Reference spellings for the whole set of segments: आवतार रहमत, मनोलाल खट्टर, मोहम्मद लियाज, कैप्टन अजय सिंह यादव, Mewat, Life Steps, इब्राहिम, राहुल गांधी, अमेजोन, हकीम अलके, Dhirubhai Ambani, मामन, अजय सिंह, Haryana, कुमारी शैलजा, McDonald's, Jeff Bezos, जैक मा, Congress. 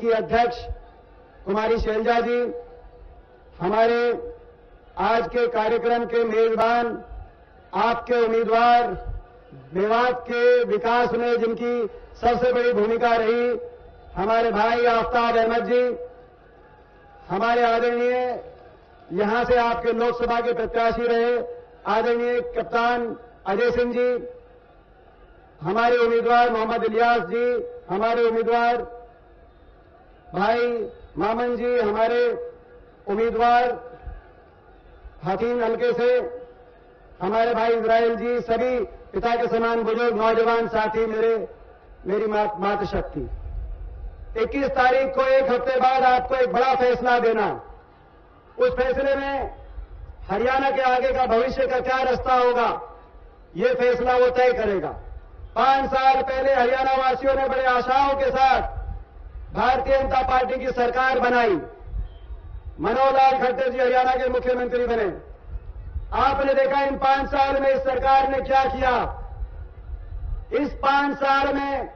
की अध्यक्ष कुमारी शैलजा जी, हमारे आज के कार्यक्रम के मेजबान, आपके उम्मीदवार, मेवात के विकास में जिनकी सबसे बड़ी भूमिका रही, हमारे भाई आवतार रहमत जी, हमारे आदरणीय यहां से आपके लोकसभा के प्रत्याशी रहे आदरणीय कैप्टन अजय सिंह जी, हमारे उम्मीदवार मोहम्मद लियाज जी, हमारे उम्मीदवार भाई मामन जी, हमारे उम्मीदवार हकीम अलके से, हमारे भाई इब्राहिम जी, सभी पिता के समान बुजुर्ग नौजवान साथी, मेरी मातृशक्ति, 21 तारीख को एक हफ्ते बाद आपको एक बड़ा फैसला देना। उस फैसले में हरियाणा के आगे का भविष्य का क्या रास्ता होगा, ये फैसला वो तय करेगा। 5 साल पहले हरियाणा वासियों ने बड़े आशाओं के साथ भारतीय जनता पार्टी की सरकार बनाई, मनोलाल खट्टर जी हरियाणा के मुख्यमंत्री बने। आपने देखा इन 5 साल में इस सरकार ने क्या किया। इस 5 साल में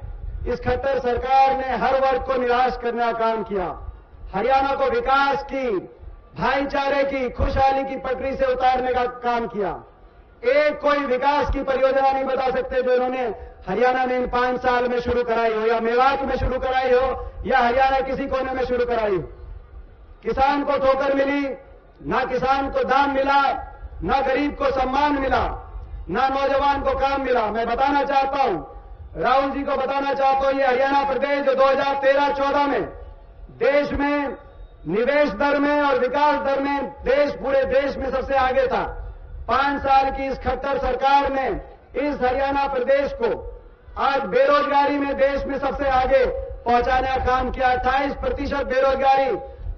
इस खट्टर सरकार ने हर वर्ग को निराश करने का काम किया, हरियाणा को विकास की, भाईचारे की, खुशहाली की पटरी से उतारने का काम किया। एक कोई विकास की परियोजना नहीं बता सकते जो इन्होंने हरियाणा में इन 5 साल में शुरू कराई हो, या मेवात में शुरू कराई हो, या हरियाणा किसी कोने में शुरू कराई हो। किसान को ठोकर मिली, ना किसान को दाम मिला, ना गरीब को सम्मान मिला, ना नौजवान को काम मिला। मैं बताना चाहता हूं, राहुल जी को बताना चाहता हूं, ये हरियाणा प्रदेश जो 2013-14 में देश में निवेश दर में और विकास दर में पूरे देश में सबसे आगे था। 5 साल की इस खट्टर सरकार ने इस हरियाणा प्रदेश को आज बेरोजगारी में देश में सबसे आगे पहुंचाने का काम किया। 28% बेरोजगारी,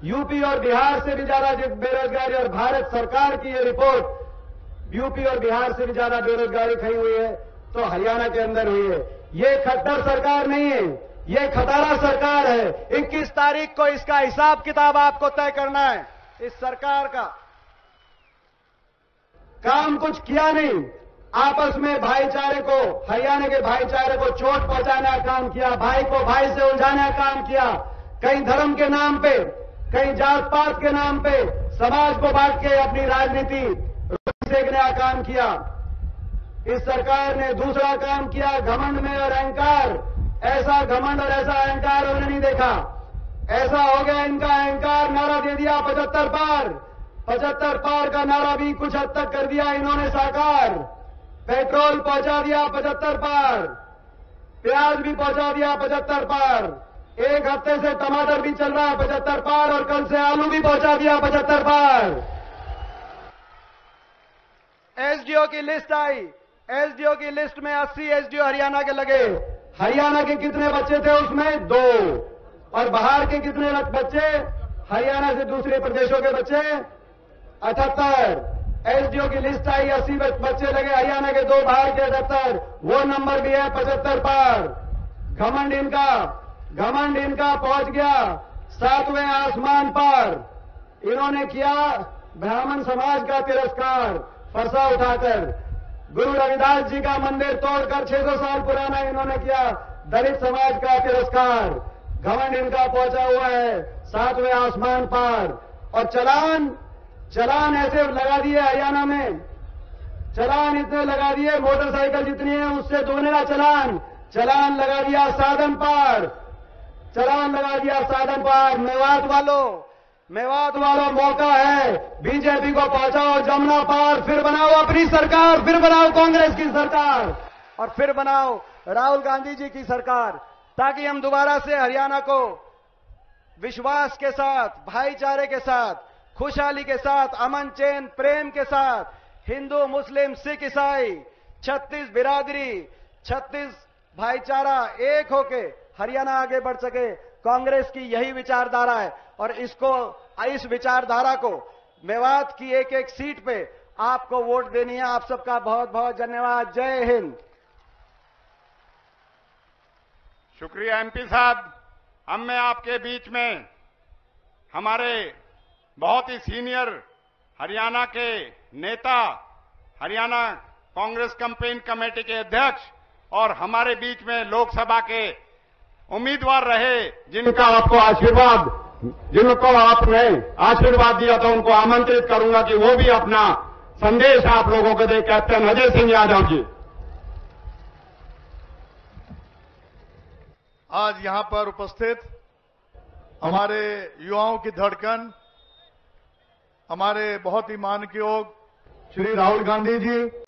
यूपी और बिहार से भी ज्यादा बेरोजगारी, और भारत सरकार की ये रिपोर्ट यूपी और बिहार से भी ज्यादा बेरोजगारी खड़ी हुई है तो हरियाणा के अंदर हुई है। ये खट्टर सरकार नहीं है, ये खटारा सरकार है। 21 तारीख को इसका हिसाब किताब आपको तय करना है। इस सरकार का काम कुछ किया नहीं, आपस में भाईचारे को, हरियाणा के भाईचारे को चोट पहुंचाने का काम किया, भाई को भाई से उलझाने का काम किया। कहीं धर्म के नाम पे, कहीं जात पात के नाम पे समाज को बांट के अपनी राजनीति सेकने का काम किया। इस सरकार ने दूसरा काम किया, घमंड में और अहंकार। ऐसा घमंड और ऐसा अहंकार उन्होंने नहीं देखा। ऐसा हो गया इनका अहंकार, नारा दे दिया 75 पार। 75 पार का नारा भी कुछ हद तक कर दिया इन्होंने साकार। पेट्रोल पहुंचा दिया 75 पार, प्याज भी पहुंचा दिया 75 पार, एक हफ्ते से टमाटर भी चल रहा है 75 पार, और कल से आलू भी पहुंचा दिया 75 पार। एसडीओ की लिस्ट आई, एसडीओ की लिस्ट में 80 एसडीओ हरियाणा के लगे। हरियाणा के कितने बच्चे थे उसमें? 2। और बाहर के कितने बच्चे, हरियाणा से दूसरे प्रदेशों के बच्चे? 78। एसडीओ की लिस्ट आई, 80 बच्चे लगे हरियाणा के, 2 बाहर के, 78। वो नंबर भी है 75 पार। घमंड इनका पहुंच गया 7वें आसमान पर। इन्होंने किया ब्राह्मण समाज का तिरस्कार, फरसा उठाकर गुरु रविदास जी का मंदिर तोड़कर 600 साल पुराना इन्होंने किया दलित समाज का तिरस्कार। घमंड इनका पहुंचा हुआ है 7वें आसमान पार। और चलान ऐसे लगा दिए हरियाणा में, चलान इतने लगा दिए, मोटरसाइकिल जितनी है उससे दोगुना चलान लगा दिया साधन पार, चलान लगा दिया साधन पार। मेवात वालों मौका है, बीजेपी को पहुंचाओ जमुना पार, फिर बनाओ अपनी सरकार, फिर बनाओ कांग्रेस की सरकार, और फिर बनाओ राहुल गांधी जी की सरकार, ताकि हम दोबारा से हरियाणा को विश्वास के साथ, भाईचारे के साथ, खुशहाली के साथ, अमन चैन प्रेम के साथ, हिंदू मुस्लिम सिख ईसाई 36 बिरादरी, 36 भाईचारा, एक होके हरियाणा आगे बढ़ सके। कांग्रेस की यही विचारधारा है, और इस विचारधारा को मेवात की 1-1 सीट पे आपको वोट देनी है। आप सबका बहुत बहुत धन्यवाद। जय हिंद। शुक्रिया एमपी साहब। हम मैं आपके बीच में हमारे बहुत ही सीनियर हरियाणा के नेता, हरियाणा कांग्रेस कैंपेन कमेटी के अध्यक्ष, और हमारे बीच में लोकसभा के उम्मीदवार रहे जिनका आपको आशीर्वाद, जिनको आपने आशीर्वाद दिया था उनको आमंत्रित करूंगा कि वो भी अपना संदेश आप लोगों को दे। कैप्टन अजय सिंह यादव जी, आज यहां पर उपस्थित हमारे युवाओं की धड़कन, हमारे बहुत ही मान के योग श्री राहुल गांधी जी,